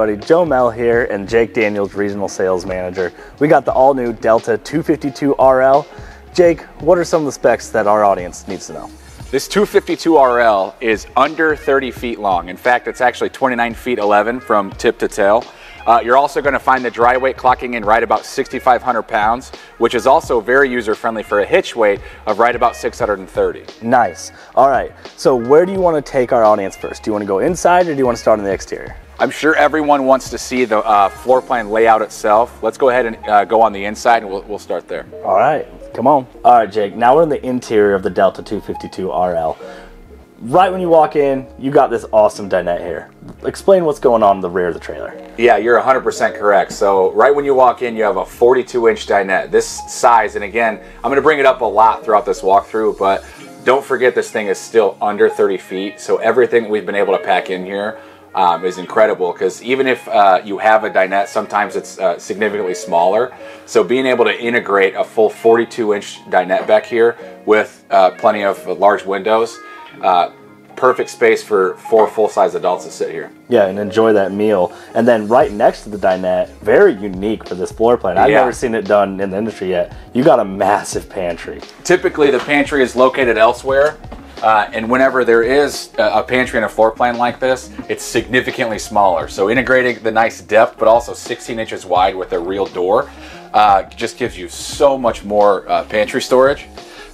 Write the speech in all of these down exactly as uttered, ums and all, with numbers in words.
everybody, Joe Mell here and Jake Daniels, Regional Sales Manager. We got the all new Delta two fifty-two R L. Jake, what are some of the specs that our audience needs to know? This two fifty-two R L is under thirty feet long. In fact, it's actually twenty-nine feet eleven from tip to tail. Uh, you're also going to find the dry weight clocking in right about sixty-five hundred pounds, which is also very user friendly for a hitch weight of right about six hundred thirty. Nice. All right. So where do you want to take our audience first? Do you want to go inside or do you want to start on the exterior? I'm sure everyone wants to see the uh, floor plan layout itself. Let's go ahead and uh, go on the inside and we'll, we'll start there. All right. Come on. All right, Jake. Now we're in the interior of the Delta two fifty-two R L. Right when you walk in, you got this awesome dinette here. Explain what's going on in the rear of the trailer. Yeah, you're one hundred percent correct. So right when you walk in, you have a forty-two inch dinette, this size. And again, I'm going to bring it up a lot throughout this walkthrough, but don't forget this thing is still under thirty feet. So everything we've been able to pack in here um, is incredible, because even if uh, you have a dinette, sometimes it's uh, significantly smaller. So being able to integrate a full forty-two inch dinette back here with uh, plenty of large windows, Uh, perfect space for four full-size adults to sit here. Yeah, and enjoy that meal. And then right next to the dinette, very unique for this floor plan. I've yeah. never seen it done in the industry yet. You got a massive pantry. Typically, the pantry is located elsewhere, uh, and whenever there is a, a pantry in a floor plan like this, it's significantly smaller. So integrating the nice depth, but also sixteen inches wide with a real door, uh, just gives you so much more uh, pantry storage.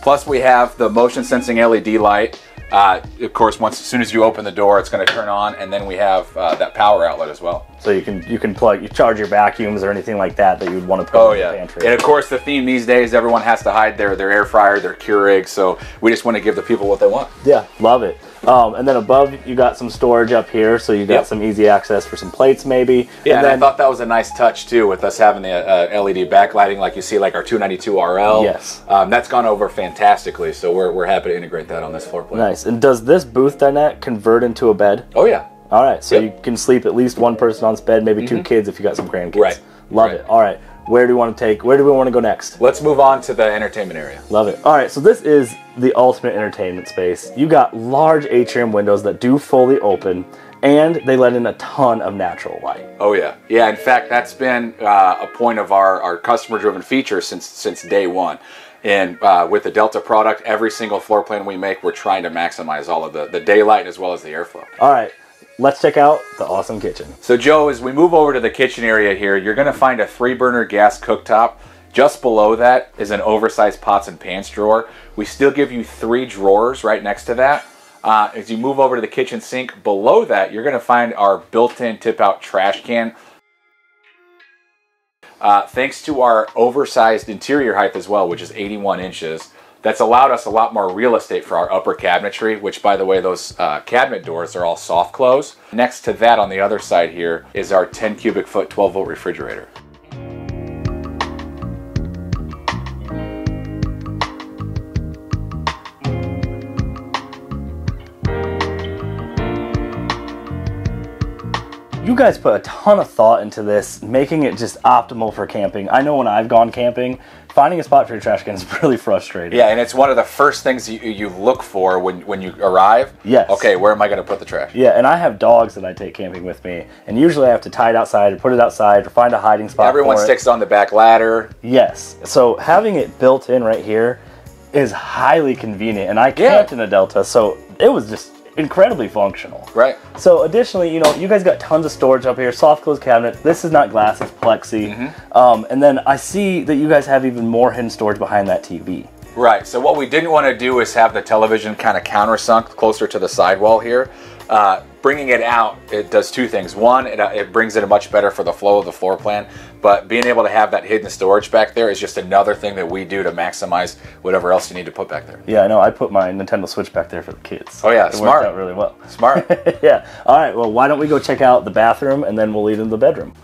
Plus, we have the motion sensing L E D light. Uh, of course, once as soon as you open the door, it's going to turn on, and then we have uh, that power outlet as well. So you can you can plug, you charge your vacuums or anything like that that you'd want to put oh, in yeah. the pantry. And of course, the theme these days, everyone has to hide their their air fryer, their Keurig. So we just want to give the people what they want. Yeah, love it. Um, and then above, you got some storage up here, so you got yep. some easy access for some plates, maybe. Yeah, and, and then, I thought that was a nice touch too, with us having the uh, L E D backlighting, like you see, like our two ninety-two R L. Yes, um, that's gone over fantastically, so we're we're happy to integrate that on this floor plan. Nice. And does this booth dinette convert into a bed? Oh yeah. All right, so yep. you can sleep at least one person on this bed, maybe mm-hmm. two kids if you got some grandkids. Right. Love right. it. All right. Where do we want to take, where do we want to go next? Let's move on to the entertainment area. Love it. All right, so this is the ultimate entertainment space. You got large atrium windows that do fully open, and they let in a ton of natural light. Oh yeah. Yeah, in fact, that's been uh, a point of our, our customer-driven feature since, since day one. And uh, with the Delta product, every single floor plan we make, we're trying to maximize all of the, the daylight as well as the airflow. All right. Let's check out the awesome kitchen. So Joe, as we move over to the kitchen area here, you're gonna find a three burner gas cooktop. Just below that is an oversized pots and pans drawer. We still give you three drawers right next to that. Uh, as you move over to the kitchen sink, below that, you're gonna find our built-in tip-out trash can. Uh, thanks to our oversized interior height as well, which is eighty-one inches, that's allowed us a lot more real estate for our upper cabinetry, which, by the way, those uh, cabinet doors are all soft close. Next to that on the other side here is our ten cubic foot twelve volt refrigerator. You guys put a ton of thought into this, making it just optimal for camping. I know when I've gone camping, finding a spot for your trash can is really frustrating. Yeah, and it's one of the first things you, you look for when, when you arrive. Yes. Okay, where am I going to put the trash? Yeah, and I have dogs that I take camping with me, and usually I have to tie it outside or put it outside or find a hiding spot. Everyone for sticks it. on the back ladder. Yes. So having it built in right here is highly convenient, and I camped yeah. in the Delta, so it was just incredibly functional. Right. So additionally, you know, you guys got tons of storage up here, soft close cabinet. This is not glass, it's plexi. Mm-hmm. um, and then I see that you guys have even more hidden storage behind that T V. Right, so what we didn't want to do is have the television kind of countersunk closer to the sidewall here. Uh, bringing it out, it does two things. One, it, it brings it much better for the flow of the floor plan, but being able to have that hidden storage back there is just another thing that we do to maximize whatever else you need to put back there. Yeah, I know. I put my Nintendo Switch back there for the kids. Oh, yeah, it smart. It worked out really well. Smart. Yeah. All right, well, why don't we go check out the bathroom, and then we'll lead into the bedroom.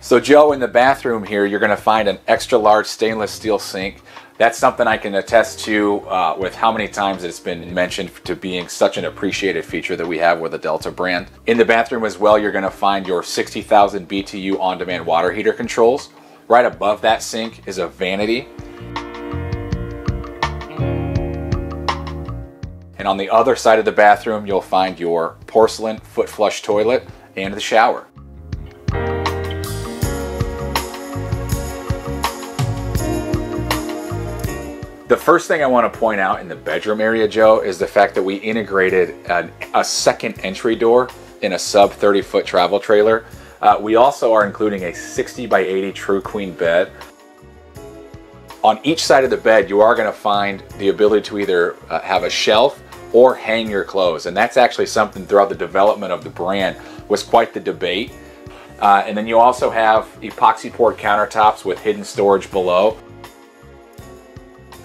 So, Joe, in the bathroom here, you're going to find an extra large stainless steel sink. That's something I can attest to uh, with how many times it's been mentioned to being such an appreciated feature that we have with the Delta brand. In the bathroom as well, you're going to find your sixty thousand B T U on-demand water heater controls. Right above that sink is a vanity. And on the other side of the bathroom, you'll find your porcelain foot flush toilet and the shower. The first thing I want to point out in the bedroom area, Joe, is the fact that we integrated an, a second entry door in a sub thirty foot travel trailer. Uh, we also are including a sixty by eighty true queen bed. On each side of the bed, you are going to find the ability to either uh, have a shelf or hang your clothes. And that's actually something throughout the development of the brand was quite the debate. Uh, and then you also have epoxy poured countertops with hidden storage below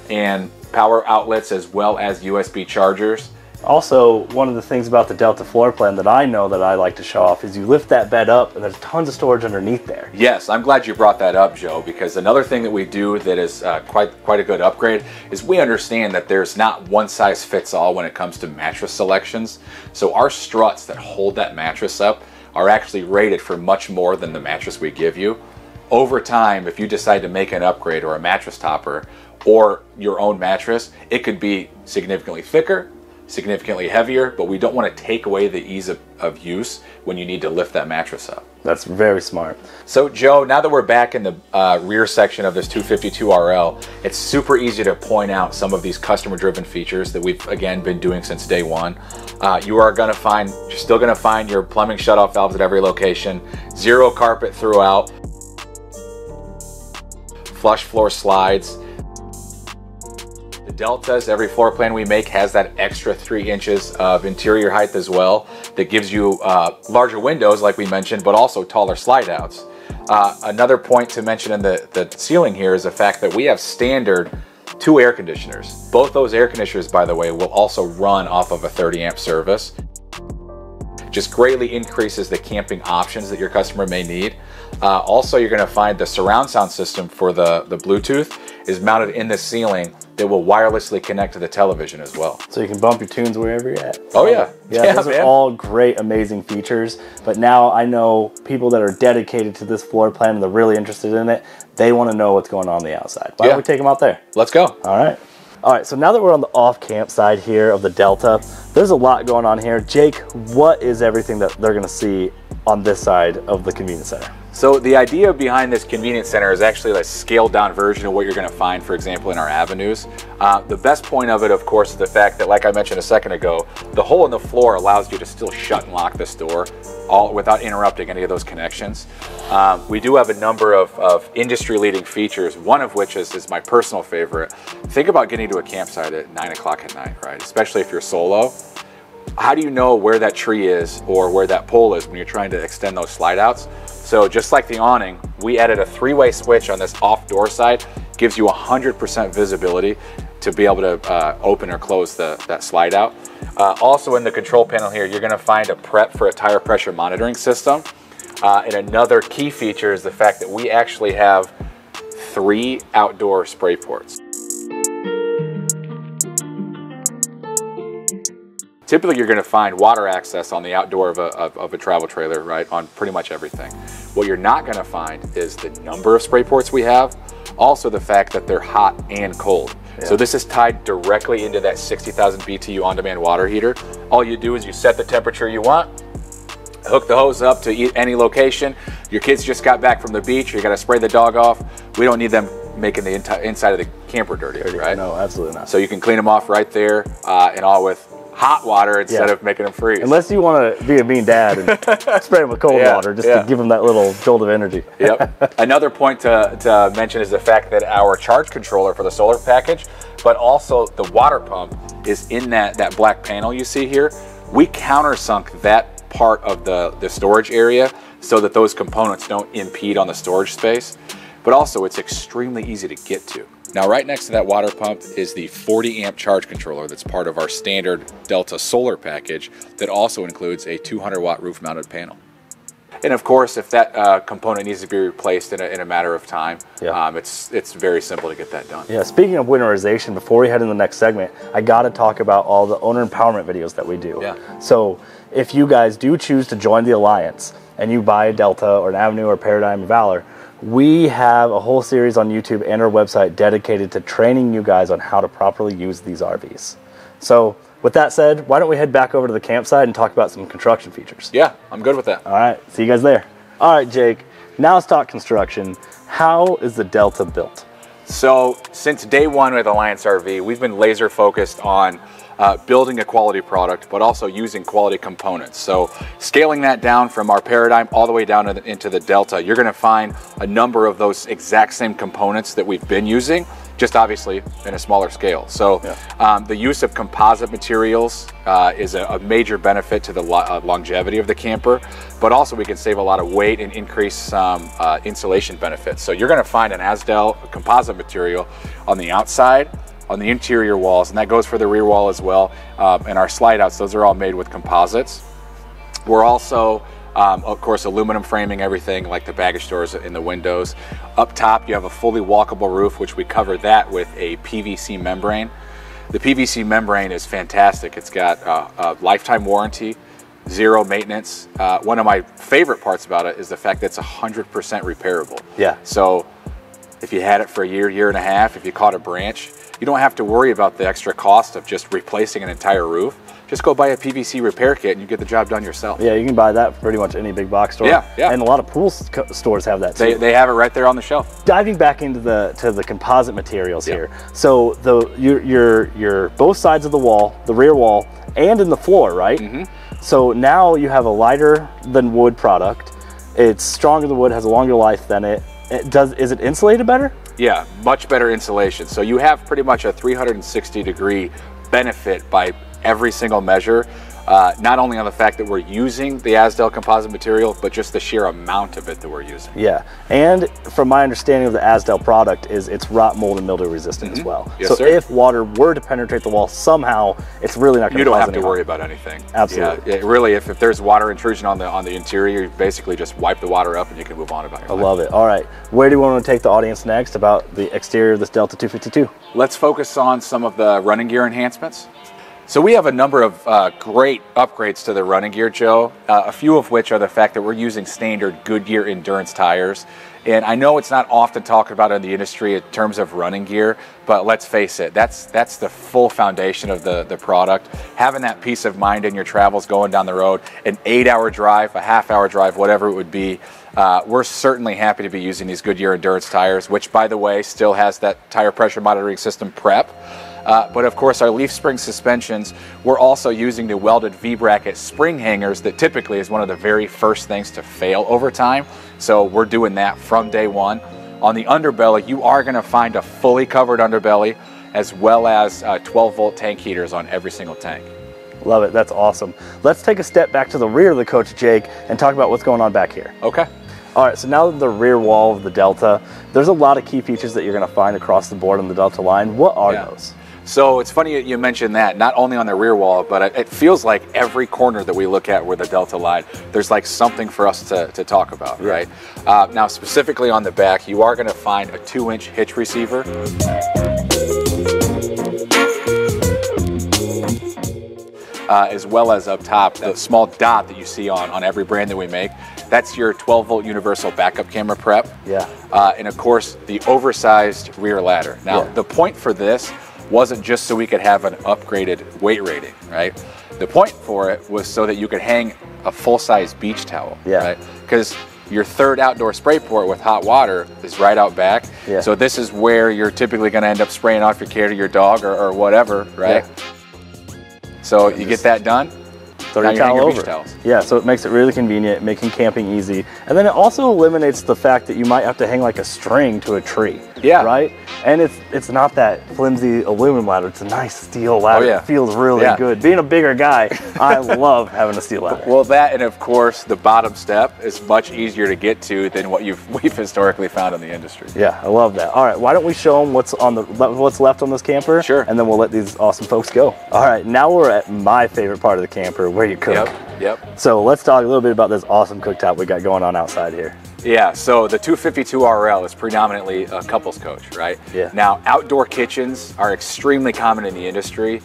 and power outlets as well as U S B chargers. Also, one of the things about the Delta floor plan that I know that I like to show off is you lift that bed up and there's tons of storage underneath there. Yes, I'm glad you brought that up, Joe, because another thing that we do that is uh, quite, quite a good upgrade is we understand that there's not one size fits all when it comes to mattress selections. So our struts that hold that mattress up are actually rated for much more than the mattress we give you. Over time, if you decide to make an upgrade or a mattress topper or your own mattress, it could be significantly thicker, significantly heavier, but we don't want to take away the ease of, of use when you need to lift that mattress up. That's very smart. So Joe, now that we're back in the uh, rear section of this two fifty-two R L, it's super easy to point out some of these customer driven features that we've again been doing since day one. Uh, you are going to find, you're still going to find your plumbing shutoff valves at every location, zero carpet throughout, flush floor slides. Deltas, every floor plan we make has that extra three inches of interior height as well that gives you uh, larger windows like we mentioned, but also taller slide outs. Uh, another point to mention in the, the ceiling here is the fact that we have standard two air conditioners. Both those air conditioners, by the way, will also run off of a thirty amp service. Just greatly increases the camping options that your customer may need. Uh, also, you're going to find the surround sound system for the, the Bluetooth is mounted in the ceiling that will wirelessly connect to the television as well. So you can bump your tunes wherever you're at. Oh yeah. Yeah, yeah, those man. are all great, amazing features. But now I know people that are dedicated to this floor plan and they're really interested in it. They want to know what's going on, on the outside. Why yeah. don't we take them out there? Let's go. All right. All right, so now that we're on the off-camp side here of the Delta, there's a lot going on here. Jake, what is everything that they're gonna see on this side of the convenience center? So the idea behind this convenience center is actually a scaled down version of what you're gonna find, for example, in our avenues. Uh, the best point of it, of course, is the fact that, like I mentioned a second ago, the hole in the floor allows you to still shut and lock this door all without interrupting any of those connections. Uh, we do have a number of, of industry leading features, one of which is, is my personal favorite. Think about getting to a campsite at nine o'clock at night, right? Especially if you're solo. How do you know where that tree is or where that pole is when you're trying to extend those slide outs? So just like the awning, we added a three-way switch on this off door side, gives you one hundred percent visibility to be able to uh, open or close the, that slide out. Uh, also in the control panel here, you're gonna find a prep for a tire pressure monitoring system. Uh, and another key feature is the fact that we actually have three outdoor spray ports. Typically, you're going to find water access on the outdoor of a, of, of a travel trailer, right, on pretty much everything. What you're not going to find is the number of spray ports we have, also the fact that they're hot and cold. Yeah. So this is tied directly into that sixty thousand B T U on-demand water heater. All you do is you set the temperature you want, hook the hose up to any location. Your kids just got back from the beach. You got to spray the dog off. We don't need them making the inside of the camper dirty, dirty, right? No, absolutely not. So you can clean them off right there uh, and all with hot water instead yeah. of making them freeze. Unless you want to be a mean dad and spray them with cold yeah, water just yeah. to give them that little jolt of energy. Yep. Another point to, to mention is the fact that our charge controller for the solar package, but also the water pump is in that, that black panel you see here. We countersunk that part of the, the storage area so that those components don't impede on the storage space, but also it's extremely easy to get to. Now, right next to that water pump is the forty amp charge controller that's part of our standard Delta solar package that also includes a two hundred watt roof mounted panel. And of course, if that uh, component needs to be replaced in a, in a matter of time, yeah. um, it's, it's very simple to get that done. Yeah, speaking of winterization, before we head into the next segment, I gotta talk about all the owner empowerment videos that we do. Yeah. So if you guys do choose to join the Alliance and you buy a Delta or an Avenue or Paradigm or Valor, we have a whole series on YouTube and our website dedicated to training you guys on how to properly use these R Vs. So with that said, why don't we head back over to the campsite and talk about some construction features? Yeah, I'm good with that. All right, see you guys there. All right, Jake, now let's talk construction. How is the Delta built? So since day one with Alliance R V, we've been laser focused on uh, building a quality product, but also using quality components. So scaling that down from our Paradigm all the way down to the, into the Delta, you're gonna find a number of those exact same components that we've been using, just obviously in a smaller scale. So yeah. um, the use of composite materials uh, is a, a major benefit to the lo uh, longevity of the camper, but also we can save a lot of weight and increase some um, uh, insulation benefits. So you're gonna find an Azdel composite material on the outside, on the interior walls, and that goes for the rear wall as well, um, and our slide outs, those are all made with composites. We're also um, of course aluminum framing everything, like the baggage doors in the windows. Up top you have a fully walkable roof, which we cover that with a P V C membrane. The P V C membrane is fantastic. It's got uh, a lifetime warranty, zero maintenance. Uh, one of my favorite parts about it is the fact that it's one hundred percent repairable. Yeah. So if you had it for a year, year and a half, if you caught a branch, you don't have to worry about the extra cost of just replacing an entire roof. Just go buy a P V C repair kit and you get the job done yourself. Yeah, you can buy that for pretty much any big box store. Yeah, yeah. And a lot of pool stores have that too. They, they have it right there on the shelf. Diving back into the to the composite materials yeah. here. So the your, your your both sides of the wall, the rear wall, and in the floor, right? Mm-hmm. So now you have a lighter than wood product. It's stronger than wood, has a longer life than it. It does, is it insulated better? Yeah, much better insulation. So you have pretty much a three hundred sixty degree benefit by every single measure, uh, not only on the fact that we're using the Azdel composite material, but just the sheer amount of it that we're using. Yeah, and from my understanding of the Azdel product is it's rot, mold, and mildew resistant mm-hmm. as well. Yes, so sir. If water were to penetrate the wall somehow, it's really not going to. You don't have to worry about anything. Absolutely. Yeah, it really, if, if there's water intrusion on the on the interior, you basically just wipe the water up and you can move on about your life. I love it. All right, where do you want to take the audience next about the exterior of this Delta two fifty-two? Let's focus on some of the running gear enhancements. So we have a number of uh, great upgrades to the running gear, Joe, uh, a few of which are the fact that we're using standard Goodyear Endurance tires. And I know it's not often talked about in the industry in terms of running gear, but let's face it, that's that's the full foundation of the, the product. Having that peace of mind in your travels going down the road, an eight hour drive, a half hour drive, whatever it would be, uh, we're certainly happy to be using these Goodyear Endurance tires, which by the way, still has that tire pressure monitoring system prep. Uh, but of course our leaf spring suspensions, we're also using the welded V-bracket spring hangers that typically is one of the very first things to fail over time. So we're doing that from day one. On the underbelly, you are gonna find a fully covered underbelly as well as uh, twelve volt tank heaters on every single tank. Love it, that's awesome. Let's take a step back to the rear of the coach, Jake, and talk about what's going on back here. Okay. All right, so now the rear wall of the Delta, there's a lot of key features that you're gonna find across the board on the Delta line. What are yeah. those? So it's funny you mentioned that, not only on the rear wall, but it feels like every corner that we look at where the Delta line, there's like something for us to, to talk about, yeah. right? Uh, now specifically on the back, you are gonna find a two inch hitch receiver. Uh, as well as up top, the small dot that you see on, on every brand that we make, that's your twelve volt universal backup camera prep. Yeah. Uh, and of course, the oversized rear ladder. Now yeah. the point for this, wasn't just so we could have an upgraded weight rating, right? The point for it was so that you could hang a full-size beach towel, yeah. right? Because your third outdoor spray port with hot water is right out back. Yeah. So this is where you're typically gonna end up spraying off your kid or your dog or, or whatever, right? Yeah. So you get that done, throw your towel over. Yeah, so it makes it really convenient, making camping easy. And then it also eliminates the fact that you might have to hang like a string to a tree. Yeah. Right? And it's it's not that flimsy aluminum ladder. It's a nice steel ladder. Oh, yeah. It feels really yeah. good. Being a bigger guy, I love having a steel ladder. Well, that and of course the bottom step is much easier to get to than what you've we've historically found in the industry. Yeah, I love that. All right, why don't we show them what's on the what's left on this camper? Sure. And then we'll let these awesome folks go. All right, now we're at my favorite part of the camper, where you cook. Yep. Yep. So let's talk a little bit about this awesome cooktop we got going on outside here. Yeah, so the two fifty-two R L is predominantly a couple's coach, right? Yeah. Now, outdoor kitchens are extremely common in the industry,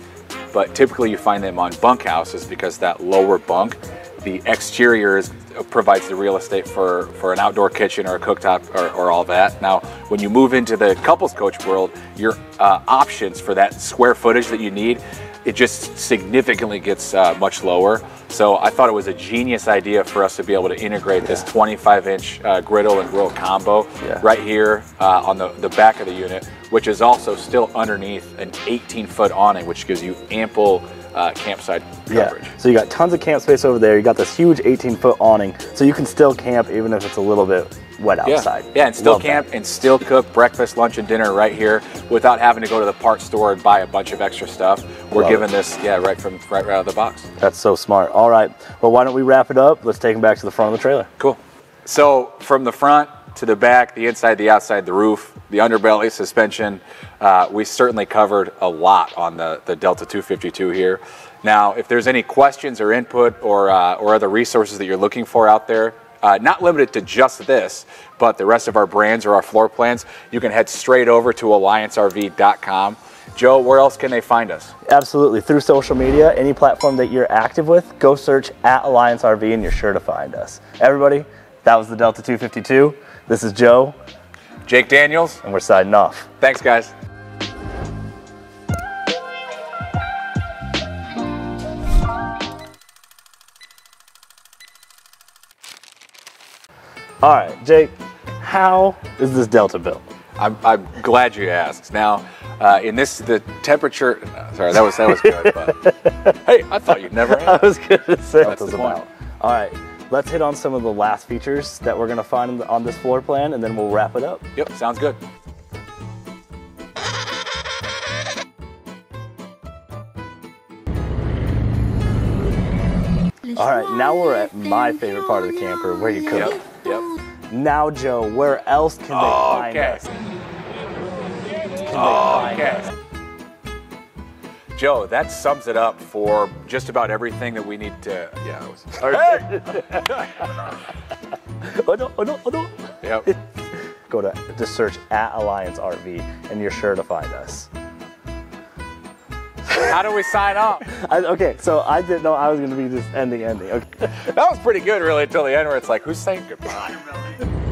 but typically you find them on bunkhouses because that lower bunk, the exterior is, provides the real estate for, for an outdoor kitchen or a cooktop or, or all that. Now, when you move into the couple's coach world, your uh, options for that square footage that you need, it just significantly gets uh, much lower. So I thought it was a genius idea for us to be able to integrate yeah. this twenty-five inch uh, griddle and grill combo yeah. right here uh, on the, the back of the unit, which is also still underneath an eighteen foot awning, which gives you ample Uh, campsite coverage. Yeah. So you got tons of camp space over there. You got this huge eighteen foot awning, so you can still camp even if it's a little bit wet outside. Yeah, yeah and still Love camp that. and still cook breakfast, lunch, and dinner right here without having to go to the parts store and buy a bunch of extra stuff. We're Love giving it. this, yeah, right from right, right out of the box. That's so smart. All right, well, why don't we wrap it up? Let's take them back to the front of the trailer. Cool. So from the front to the back, the inside, the outside, the roof, the underbelly, suspension. Uh, we certainly covered a lot on the, the Delta two fifty-two here. Now, if there's any questions or input or, uh, or other resources that you're looking for out there, uh, not limited to just this, but the rest of our brands or our floor plans, you can head straight over to Alliance R V dot com. Joe, where else can they find us? Absolutely, through social media, any platform that you're active with, go search at Alliance R V and you're sure to find us. Everybody, that was the Delta two fifty-two. This is Joe. Jake Daniels. And we're signing off. Thanks, guys. All right, Jake, how is this Delta built? I'm, I'm glad you asked. Now, uh, in this, the temperature, uh, sorry, that was, that was good, but hey, I thought you'd never asked. I was going to say. That's the point. All right. Let's hit on some of the last features that we're gonna find on this floor plan and then we'll wrap it up. Yep, sounds good. All right, now we're at my favorite part of the camper, where you cook. Yep, yep. Now, Joe, where else can they oh, find okay. us? Can oh, they find okay. us? Joe, that sums it up for just about everything that we need to. Yeah. Was, hey! oh no! Oh no! Oh no! Yep. Go to just search at Alliance R V, and you're sure to find us. How do we sign off? I, okay, so I didn't know I was going to be just ending, ending. Okay. That was pretty good, really, until the end where it's like, who's saying goodbye?